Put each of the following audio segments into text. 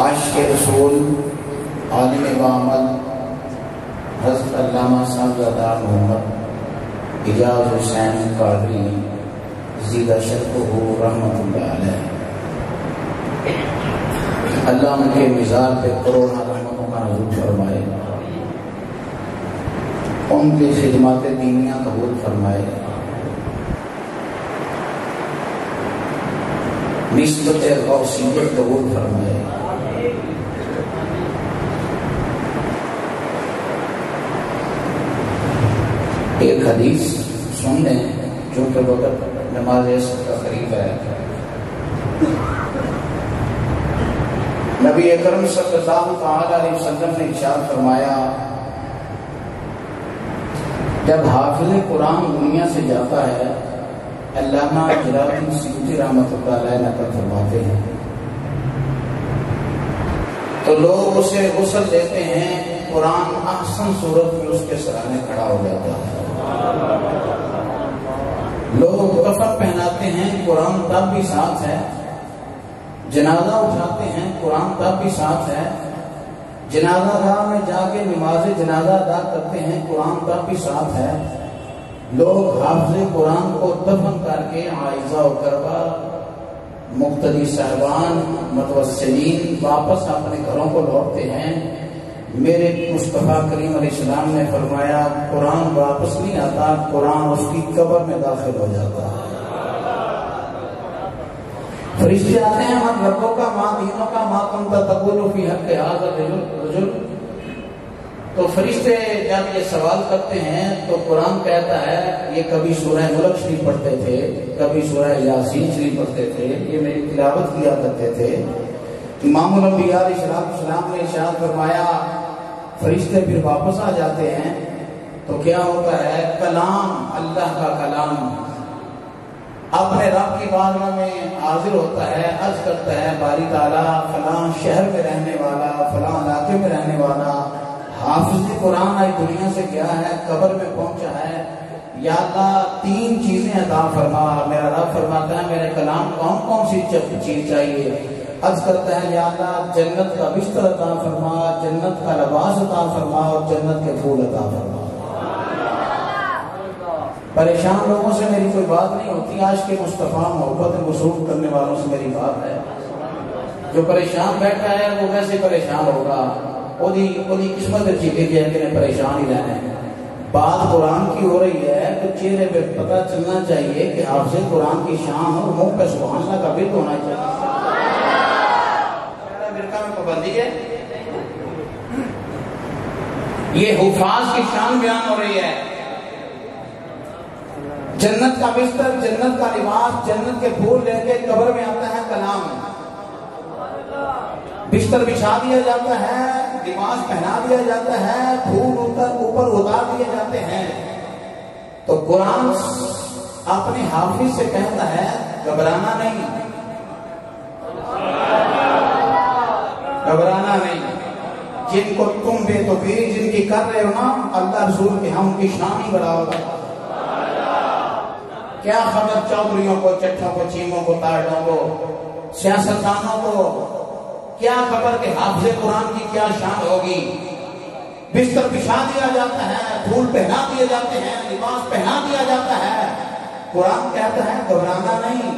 आशिक़ रसूल आलिम वामल हज़रत अल्लामा साहबज़ादा मोहम्मद इजाज़ हुसैन क़ादरी ज़ीदा शरफ़ुहु रहमतुल्लाह अलैह, अल्लाह उनके मिज़ार पे करोड़ों रहमतों का नज़ूल फरमाए, उनकी खिदमत दीनिया कबूल फरमाए, निस्बत गौसियत कबूल फरमाए। एक हदीस सुनने चूंकि वक्त नमाज का करीब आया था, नबी अकरम सल्लल्लाहु अलैहि वसल्लम ने इरशाद फरमाया, जब हाफिज़ कुरान दुनिया से जाता है, अल्लामा क़रानी सिद्दी रहमतुल्लाह अलैह नक़ल फरमाते हैं, तो लोग उसे गुस्ल देते हैं, कुरान अहसन सूरत में उसके सराहने खड़ा हो जाता है, लोग कफन पहनाते हैं, कुरान तब भी साथ है, जनाजा उठाते हैं, कुरान तब भी साथ है, जनाजा गाह में जाके नमाज जनाजा अदा करते हैं, कुरान तब भी साथ है, लोग हाफ़िज़ कुरान को दफन करके आइज़ा और करबा मुक्तदी साहबान मुतवस्सिलीन वापस अपने घरों को लौटते हैं। मेरे मुस्तफ़ा करीम अलैहिस्सलाम ने फरमाया, कुरान वापस नहीं आता, कुरान उसकी कब्र में दाखिल हो जाता है। फरिश्ते आते हैं हम रब्बों का माँ दीनों का माँ तुमता तकूलु फी हक़्क़ि हाज़ा रजुल, तो फरिश्ते जब ये सवाल करते हैं तो कुरान कहता है, ये कभी सूरह मुल्क शरीफ पढ़ते थे, कभी सूरह यासीन शरीफ पढ़ते थे, ये मेरी तिलावत किया करते थे। इमामुल अंबिया अलैहिस्सलाम ने इरशाद फरमाया, फरिश्ते फिर वापस आ जाते हैं तो क्या होता है, कलाम अल्लाह का कलाम अपने रब की बारगाह में हाजिर होता है, अर्ज करता है, बारी ताला फलां शहर में रहने वाला, फलां इलाके में रहने वाला हाफिज़ कुरान आज दुनिया से गया है, कब्र में पहुंचा है, या अल्लाह तीन चीजें अता फरमा। मेरा रब फरमाता है, मेरे कलाम कौन कौन सी चीज चाहिए, अर्ज करता है, या अल्लाह जन्नत का बिस्तर अता फरमा, जन्नत का लिबास अता फरमा और जन्नत के फूल अता फरमा। परेशान लोगों से मेरी कोई बात नहीं होती, आज के मुस्तफ़ा मोहब्बत वसूल करने वालों से मेरी बात है। जो परेशान बैठा है वो वैसे परेशान होगा, किस्मत अच्छी लिखी है कि परेशान ही रहना है। बात कुरान की हो रही है तो चेहरे पे पता चलना चाहिए कि हाफ़िज़ कुरान की शान और मुंह पे सुभान अल्लाह का बिर्द होना चाहिए। बिरका में पाबंदी है, ये हुफाज की शान बयान हो रही है, जन्नत का बिस्तर, जन्नत का लिबास, जन्नत के फूल लेके कब्र में आता है कलाम, बिस्तर बिछा दिया जाता है, लिबास पहना दिया जाता है, फूल ऊपर उतार दिए जाते हैं। तो कुरान अपने हाफिज से कहता है, घबराना नहीं, घबराना नहीं, जिनको तुम बेतुकीर जिनकी कर रहे हो ना अल्लाह रसूल के, हम उनकी शान ही बढ़ा होगा। क्या खबर चौधरियों को, चट्ठों को, चीमों को, ताड़ों को, सियासतदानों को, क्या खबर के हाफ़िज़ कुरान की क्या शान होगी। बिस्तर बिछा दिया जाता है, फूल पहना दिए जाते हैं, लिबास पहना दिया जाता है, कुरान कहता है घबराना नहीं।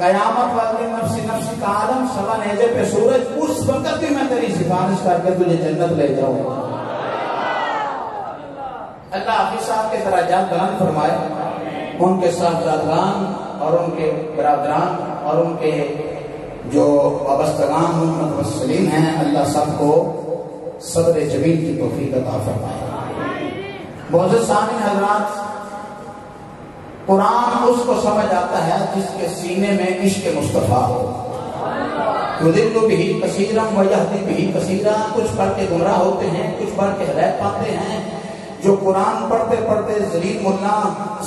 कयामत वाले नफ्स नफ्स का आलम सवा नेज़े पे सूरज, उस वक्त भी मैं तेरी सिफारिश करके तुझे जन्नत ले जाऊंगा। अल्लाह हाफिज़ साहब के दराजात बुलंद फरमाए, उनके साहबजादान और उनके बरादरान और उनके जो वाबस्तगान मुतवस्सिलीन हैं, अल्लाह सबको सब्र जमील की तौफीक अता फरमाए। मोहतरम सामीन हज़रात, कुरान उसको समझ आता है जिसके सीने में इश्क मुस्तफ़ा हो। युदिल्लु बिही कसीरन व यहदी बिही कसीरा, कुछ पढ़ के गुमराह होते हैं, कुछ पढ़ के हिदायत पाते हैं। जो कुरान पढ़ते पढ़ते ज़लील मुल्ला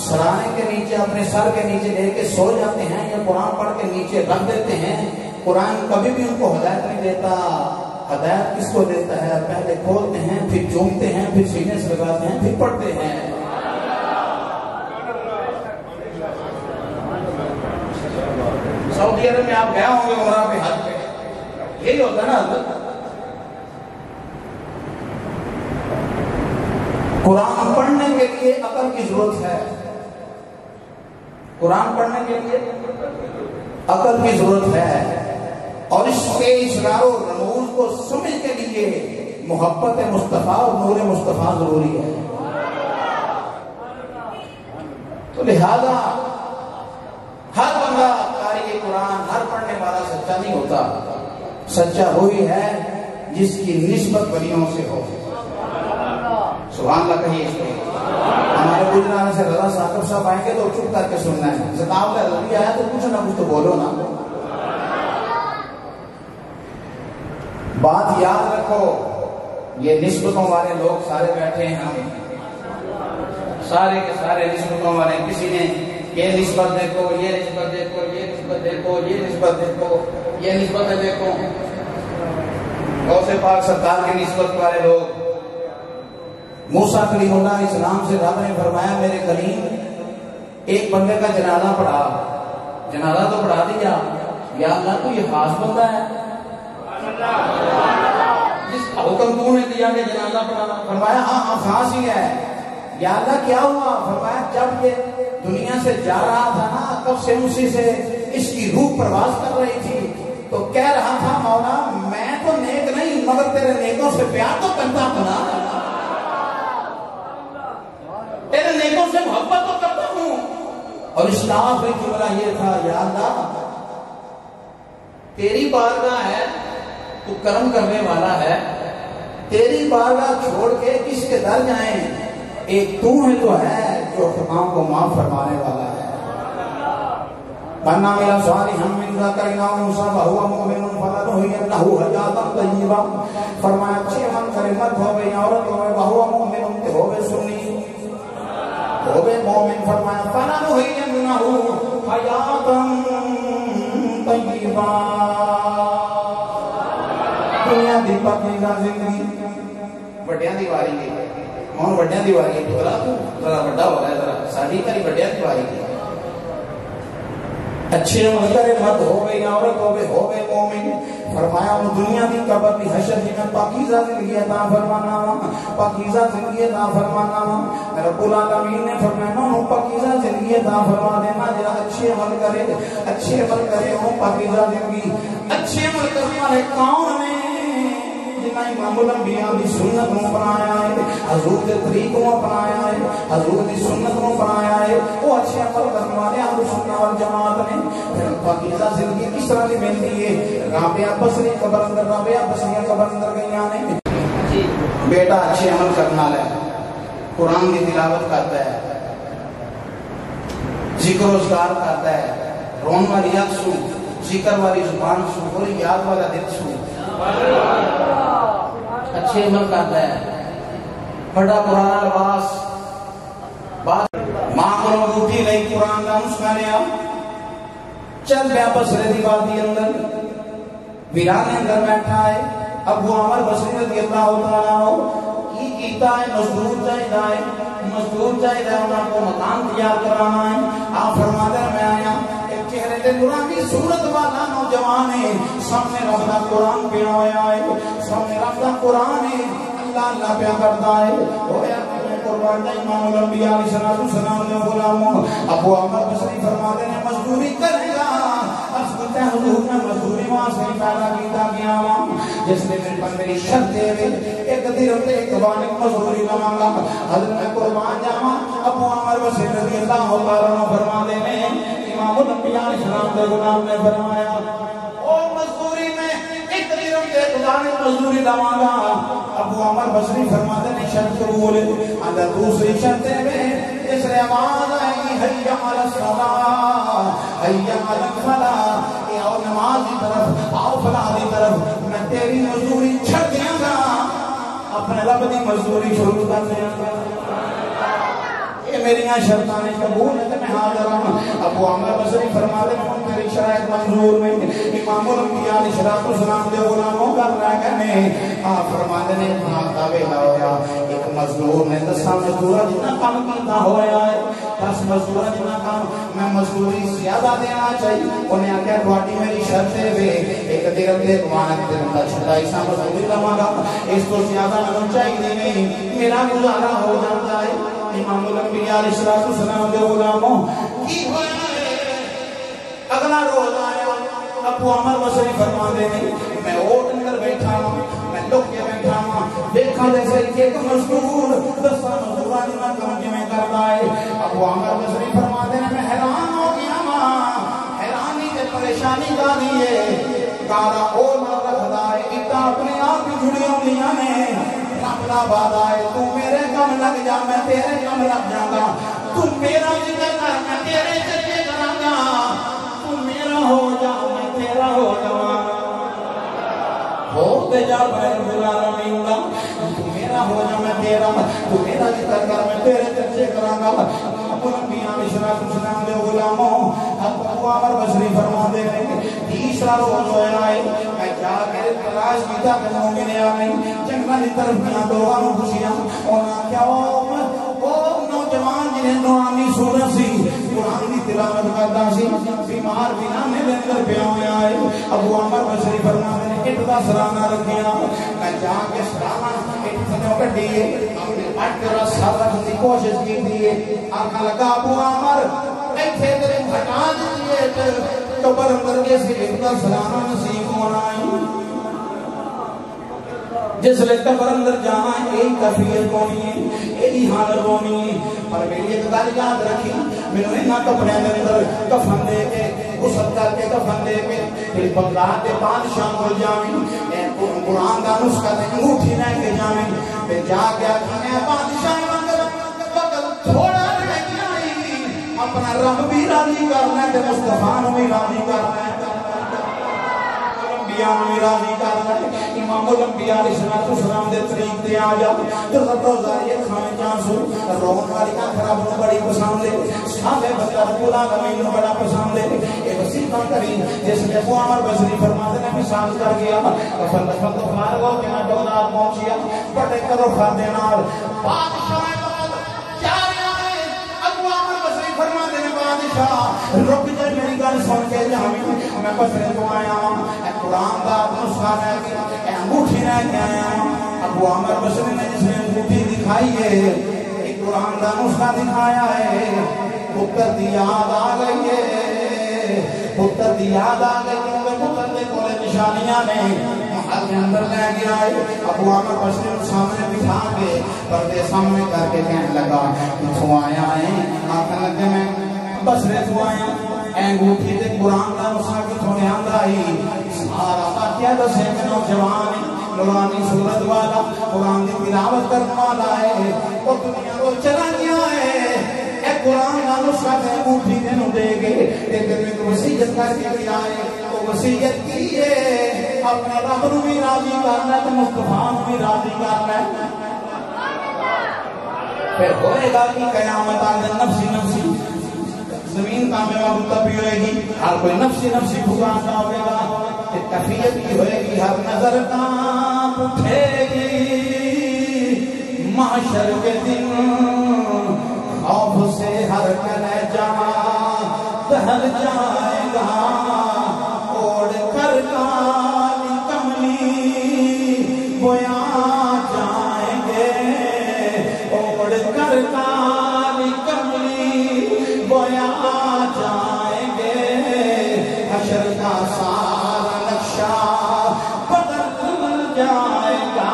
सराय के नीचे अपने सर के नीचे लेके सो जाते हैं या कुरान पढ़ के नीचे रख देते हैं, कुरान कभी भी उनको हिदायत नहीं देता। हिदायत किसको देता है, पहले खोलते हैं, फिर चूमते हैं, फिर सीने से लगाते हैं, फिर पढ़ते हैं। सऊदी अरब में आप गया होंगे, उमरा पे हाथ पे यही होता है ना हजरत। कुरान पढ़ने के लिए अकल की जरूरत है, कुरान पढ़ने के लिए अकल की जरूरत है, और इसके इशारों रमूज को समझ के लिए मोहब्बत मुस्तफा और नूर मुस्तफा जरूरी है। तो लिहाजा हर बंदा कारी कुरान, हर पढ़ने वाला सच्चा नहीं होता। सच्चा वही है जिसकी निस्बत वलियों से हो। सुभान अल्लाह कहिए। हमारे गुजरान से रजा साकिब साहब आएंगे तो चुप करके सुनना है। जनाब का रबी आया तो कुछ ना कुछ तो बोलो ना। बात याद रखो, ये निस्बतों वाले लोग सारे बैठे हैं, हम सारे के सारे निस्बतों वाले। किसी ने ये निस्बत देखो, ये निस्बत देखो, ये निस्बत देखो, ये निस्बत देखो, ये निस्बत देखो। गौसे पाक सरकार की निस्बत वाले लोग। मूसा कलीमुल्लाह इस्लाम से रब ने फरमाया मेरे करीम, एक बंदे का जनाजा पढ़ा। जनाजा तो पढ़ा दिया, या अल्लाह तो ये खास बंदा है जिसका हुक्म तूने दिया कि जनाजा पढ़ाना। फरमाया हाँ हाँ खास ही है। या अल्लाह क्या हुआ? फरमाया जब ये दुनिया से जा रहा था ना, तब से उसी से इसकी रूह प्रवास कर रही थी, तो कह रहा था मौला मैं तो नेक नहीं मगर तेरे नेकों से प्यार तो करता हूँ, तेरे नेकों से मोहब्बत तो करता हूँ। और इस्लाम में जुमला ये था, या अल्लाह तेरी बारगाह है, तू कर्म करने वाला है, तेरी बारगाह छोड़ के किसके दर जाए? एक तू है तो है जो तमाम को माफ फरमाने वाला है। पन्ना मेरा सारी हम मिलता करना मुसाफा हुआ मोमिन फलन हुई अल्लाह हो जाता तय्यबा। फरमाया अच्छे हम करीमत होवे औरत होवे बहुआ मोमिन उनके होवे सुन्नी होवे मोमिन। फरमाया फलन हुई अन्नहु हयातन तय्यबा। दुनिया दी पकी दा जिंदगी बड़ियां दी वारी है। कौन वड्डियां दी वारी? तोरा तू तोरा वड्डा हो रहा है, तोरा शादी करी वड्डियां दी वारी। अच्छे मंजरे मत होवे औरत होवे होवे मोमिन। फरमाया उन दुनिया दी कब्र दी हशर दी में पाकीज़ा जिंदगी अता फरमाना वा, पाकीज़ा जिंदगी अता फरमाना वा। रब्बुल आलमीन ने फरमाया नो पाकीज़ा जिंदगी अता फरमा देना जेड़ा अच्छे अमल करे, अच्छे अमल करे वो पाकीज़ा जिंदगी। अच्छे अमल करने वाले कौन है? इमामुल अंबिया दी सुन्नत को अपनाया है, हुजूर दे तरीकों अपनाया है, हुजूर दी सुन्नत को अपनाया है, वो अच्छे अमल करने वाले अहले सुन्नत वल जमात ने। फिर पाकीज़ा जिंदगी किस तरह की मिलती है? राबिया बसरी कब्र अंदर, राबिया बसरी कब्र अंदर गईया ने बेटा अच्छे अमल करना है, कुरान की तिलावत करता है, जिक्र रोजगार करता है, रोन वाली आंख सु, जिक्र वाली जुबान सु और याद वाला दिल सु, अच्छे अमल करता है, बड़ा पुराना लिबास बात मां को रूठी नहीं कुरान का मुस्काने आ चल मैं बसरे दी वादी अंदर वीराने अंदर बैठा है। अब वो अमर बसरी रजी अल्लाह तआला की कीता है, मजदूर चाहिदा है, मजदूर चाहिदा है, उनको मकान तैयार कराना है। आप फरमाते हैं मैं आया की सूरत वाला नौजवान है, सामने रखना कुरान पे आया है, सामने रखना कुरान है, अल्लाह अल्लाह प्या करता है। अबू अमर बसरी फरमाते हैं मजदूरी करेगा, मजदूरी वहां से पैदा किया गया जिसने मेरे पर मेरी शर्त देवे एक दिन ते एक वाले मजदूरी लवांगा हजरत मैं कुर्बान जावा। अबू अमर बसरी रजी अल्लाह तआला ने फरमाते हैं इमामुल अंबिया इस्लाम के गुलाम ने फरमाया ओ मजदूरी में एक दिरम दे गुजारे मजदूरी दवांगा। अबू अमर बसरी फरमाते हैं शर्त बोले अंदर दूसरी शर्त में तीसरे आवाज आई हैया अल सलाह हैया अल फलाह ये आओ नमाज की तरफ, आओ फलाह की तरफ, मैं तेरी मजदूरी छड़ दूंगा, अपने रब की मजदूरी शुरू कर दूंगा, मेरी शर्त ने कबूल है तो मैं हाजिर हूं। अबू अमर बसरी फरमाते हैं मेरी शरायत मंजूर में। इमामुल अंबिया अलैहि सलाम के गुलामों का रह गए है। आप फरमाते ने भाता वेला होया, एक मजदूर ने 10 मजदूर जितना काम करता होया है, 10 मजदूर जितना काम मैं मजदूरी ज्यादा देना चाहिए। उन्हें आके रोटी मेरी शर्त है, एक दिन के वाहन के अंदर 28 मजदूरी लगाऊंगा, इसको ज्यादा नहीं चाहिए, नहीं मेरा गुजारा हो जाता है। इमाम अलंबिया अलैहिस्सलाम सलाम के गुलामों की होया है। अगला रोज आया, अबू अमर बसरी फरमाते हैं मैं ओट अंदर बैठा हूं, मैं लुक के बैठा हूं, देखा जैसे एक मजदूर 10 मजदूर इतना काम किए करता है। अबू अमर बसरी फरमाते हैं मैं हैरान हो गया, मां हैरानी से परेशानी का दी है कारा ओ मार रखदा है, इतना अपने आप ही जुड़ी दुनिया में रबला बादा है। तू मेरे काम लग जा, मैं तेरे काम लग जाऊंगा, तू मेरा जिक्र कर, मैं तेरे जिक्र करूंगा, तू मेरा हो जा, मैं तेरा हो जाऊंगा, होते जा भाई गुलाम मींगा, तू मेरा हो जा, मैं तेरा, तू मेरा जिक्र कर, मैं तेरे जिक्र करूंगा। अपना मियां मिश्रा सुना दे गुलामों। अब अबू अमर बसरी फरमाते हैं तीसरा रोज होया है, मैं जाकर तलाश की था कदमों में नया नहीं जंगल की तरफ गया, दोबारा में खुशियां और क्या वो नौजवान जिन्हें नौआनी सूरत सी कुरान की तिलावत करता सी बीमार बिना में अंदर पे होया है। अबू अमर बसरी फरमाते हैं इतना सराहना रखिया, मैं जाके सराहना इतने कट दिए, हमने बात करा सारा की कोशिश की थी, आका लगा अबू अमर ऐसे तेरे घटा दिए तो पर अंदर से इतना सलाना नसीब होना है। जिस लेता पर अंदर जाना यही कफीयत होनी है, यही हालत होनी है। पर मेरी एक गल याद रखी, मैंने ना कपड़े अंदर कफन दे के उस करके कफन दे के फिर बगदाद के बादशाह हो जावे, कुरान का नुस्खा ते अंगूठी रह के जावे, फिर जाके आखने बादशाह अपना रब भी राजी करना है, मुस्तफा को भी राजी करना है, अंबिया को भी राजी करना है। इमाम अलंबिया अलैहिस्सलाम के तरीक ते आ जा तो रब्बो जारिया खान जासू रोन वाली का खराब को बड़ी पसंद है, सारे बंदा पूरा कमीन को बड़ा पसंद है। एक सिफा करी जिसने वो अमर बसरी फरमाते हैं मिसाल कर गया फल फल फार वो बिना डोला पहुंचिया बड़े करो फादे नाल बादशाह रुक जा मेरी गल सुन के जावे, मैं बसरे तो आया हूं, कुरान का नुस्खा है कि अंगूठी रह के आया हूं। अबू अमर बसरी ने जिसने अंगूठी दिखाई है एक कुरान का नुस्खा दिखाया है, पुत्र दी याद आ गई है, पुत्र दी याद आ गई है, पुत्र दे कोले निशानियां ने महल के अंदर ले गया है। अबू अमर बसरी के सामने बिठा के पर्दे सामने करके कहने लगा तू आया है, आखिर लगे मैं बसरे तो आया अंगूठी ते कुरान दा नुस्खा किथों आंदा है। सारा वाकया दसे नौजवान नूरानी सूरत वाला कुरान दी तिलावत करने वाला है, ओ दुनिया रो चला गया है, ए कुरान दा नुस्खा ते अंगूठी तेनु दे के ते तेरे को वसीयत करके गया है। ओ वसीयत की है अपने रब नु भी राजी करना ते मुस्तफा नु भी राजी करना है, फिर होएगा कि कयामत आंदे नफसी नफसी जमीन का मेरा बुता भी होएगी, हर कोई नफसी नफसी भुगतना होगा, तकलीफ भी होएगी, हर नजर कांप उठेगी महशर के दिन, खौफ से हर कले जहां दहल जाएगा, ओढ़ कर काली कमली वो आ जाएंगे, ओढ़ कर काली कमली बोया जाएंगे, हशर का सारा नक्शा बदल जाएगा,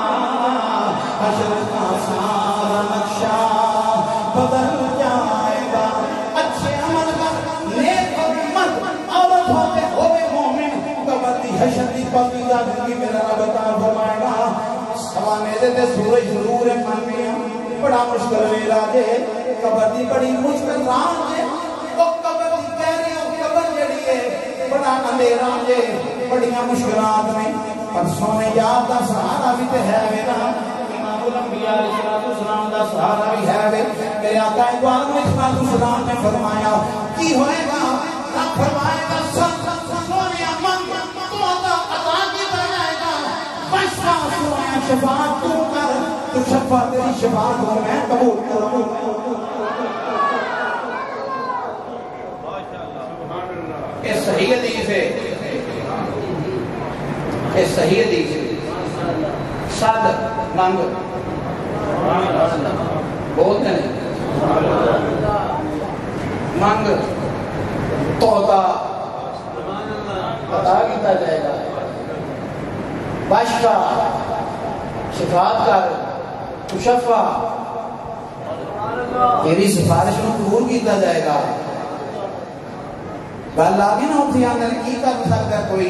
हशर का सारा नक्शा बदल जाएगा। अच्छे अमल कर नेक मत औरत होते होवे मोमिन कबती हशर की पवित्रता की मेरा रब बता फरमाएगा। सवाने ते सूरज नूर है मानिया बड़ा मुश्किल मेरा दे कबती बड़ी मुश्किल रात है, बड़ा अंधेरा जे बड़िया मुश्किलात ने, पर सोने याद का सहारा भी तो है मेरा, इमामुल अंबिया अलैहिस्सलाम का सहारा भी है वे। मेरे आका इकबाल अलैहिस्सलाम ने फरमाया की होएगा, रब फरमाएगा सब सोने अमन तो अदा किया जाएगा, पैसा शफात तू कर, तो शफा तेरी शफात और मैं कबूल करूं। ये सही हदीस है, ये सही हदीस है। सादक मांग बहुत है मांग तोता अदा किया जाएगा, बादशाह शिफात कर मुशफा तेरी सिफारिश को कबूल किया जाएगा। गल आ गई ना उठी आंदर की कर सकता कोई।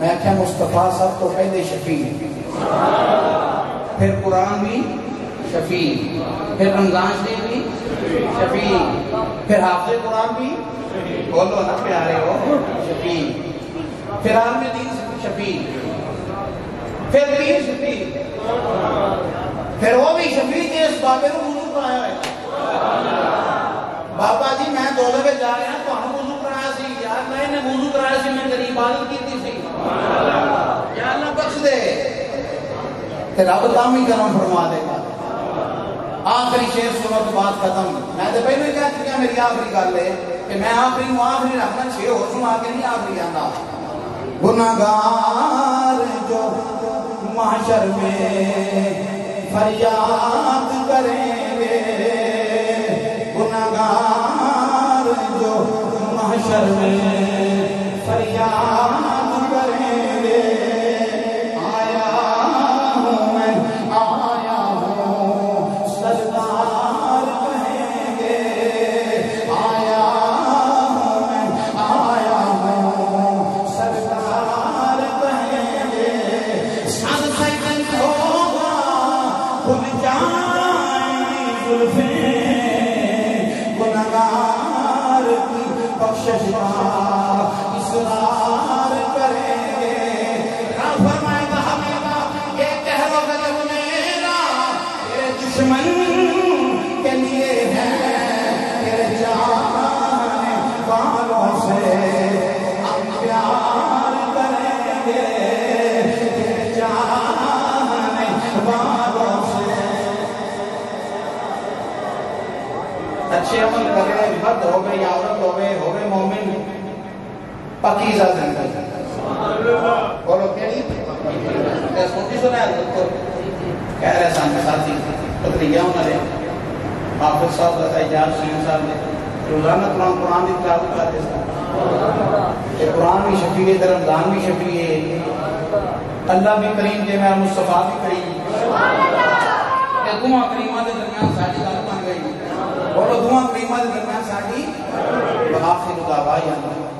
मैं क्या मुस्तफा साहब तो पहले शफी, फिर कुरान भी शफी, फिर रमजान शरीफ भी शफी, फिर हाफिज़ कुरान भी बोलो ना प्यारे हो शफी, फिर आलम दीन शफी, फिर भी शफी, फिर वो भी शफी के इस बाबे को वुज़ू कराया है। बाबा जी मैं दौलत में जा रहा तो हम वुज़ू कराया सी यार, मैं ने वुज़ू कराया सी, मैं तेरी इबादत की सी यार, अल्लाह बख्श दे। ते रब ताम ही करम फरमा देगा। आखिरी शेर सुनो तो बात खत्म। मैं तो पहले ही कह चुका मेरी आखिरी गल है कि मैं आखिरी हूँ, आखिरी रखना छे हो सू आके नहीं आखिरी आना। गुनागार जो माशर में फरियाद करेंगे, गुनागार जो माशर में फरियाद करेंगे, आया हूँ सरदार कहेंगे, आया हूँ मैं, आया हूँ सरदार कहेंगे। सन सजन होगा खुल जाएंगी जुल्फें, गुनहगार की बख्शिश का इसरार करेंगे। रब फरमाएगा हमेशा ये कह रो गजब मेरा, तेरे दुश्मन के लिए है तेरे जाने वालों से हम प्यार करेंगे, तेरे जाने वालों से। अच्छे अमल कर रहे मर्द हो गए या औरत हो गए मोमिन पाकीज़ा जिंदगी। बोलो तेरी सोची सुना तो कह रहे सामने साथी पत्रिया उन्होंने हाफिज़ साहब इजाज़ हुसैन साहब ने रोजाना कुरान की तिलावत करते थे। कुरान भी शफी है, रमजान भी शफी है, अल्लाह भी करीम जे मैं मुस्तफा भी करीम। दुआ करीमा के दरमियान साड़ी गल बन गई। बोलो दुआ करीमा के दरमियान साड़ी। आखिर दावा